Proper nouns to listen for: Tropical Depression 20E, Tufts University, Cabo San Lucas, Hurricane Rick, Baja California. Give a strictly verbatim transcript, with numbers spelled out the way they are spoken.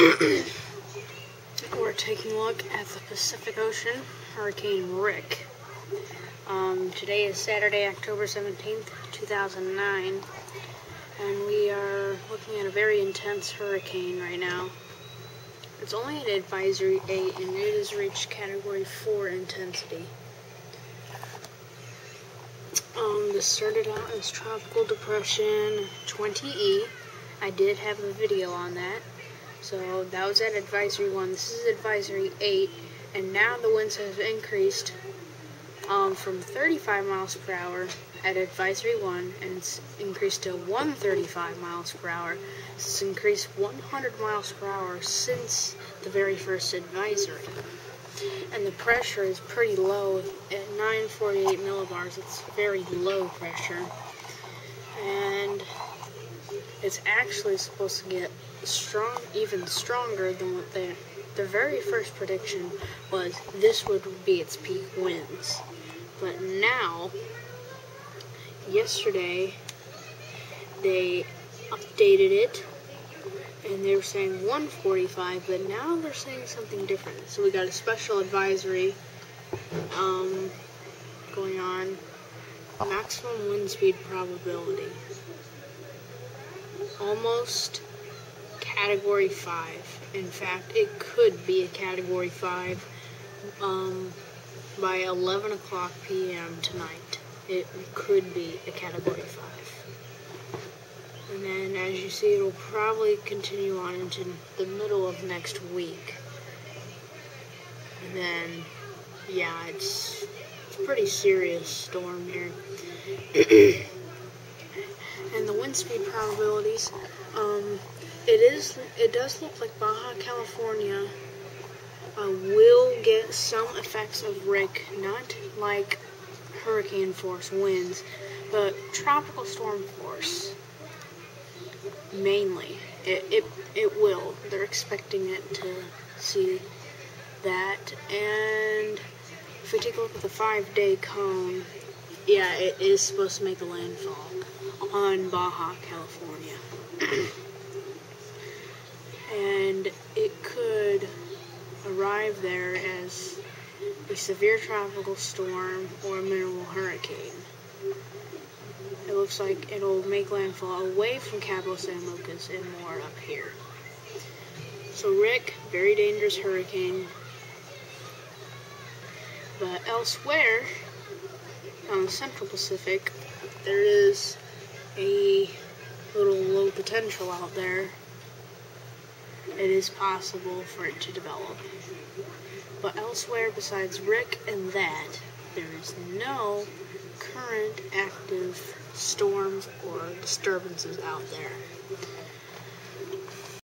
We're taking a look at the Pacific Ocean, Hurricane Rick. Um, today is Saturday, October seventeenth, two thousand nine, and we are looking at a very intense hurricane right now. It's only at Advisory eight, and it has reached Category four intensity. Um, this started out as Tropical Depression twenty E. I did have a video on that. So that was at Advisory one. This is Advisory eight, and now the winds have increased um, from thirty-five miles per hour at Advisory one, and it's increased to one hundred thirty-five miles per hour. It's increased one hundred miles per hour since the very first advisory. And the pressure is pretty low at nine forty-eight millibars. It's very low pressure. And it's actually supposed to get strong, even stronger than what they, their very first prediction was this would be its peak winds. But now, yesterday, they updated it, and they were saying one forty-five, but now they're saying something different. So we got a special advisory um, going on. Maximum wind speed probability. Almost Category five. In fact, it could be a Category five um, by eleven o'clock p m tonight. It could be a Category five. And then, as you see, it'll probably continue on into the middle of next week. And then, yeah, it's, it's a pretty serious storm here. And the wind speed probabilities, um, it is, it does look like Baja California uh, will get some effects of Rick, not like hurricane force winds, but tropical storm force, mainly. It, it, it will. They're expecting it to see that. And if we take a look at the five-day cone, yeah, it is supposed to make a landfall on Baja California. And it could arrive there as a severe tropical storm or a mineral hurricane. It looks like it'll make landfall away from Cabo San Lucas and more up here. So Rick, very dangerous hurricane. But elsewhere, on the Central Pacific, there is a little low potential out there. It is possible for it to develop. But elsewhere besides Rick and that, there is no current active storms or disturbances out there.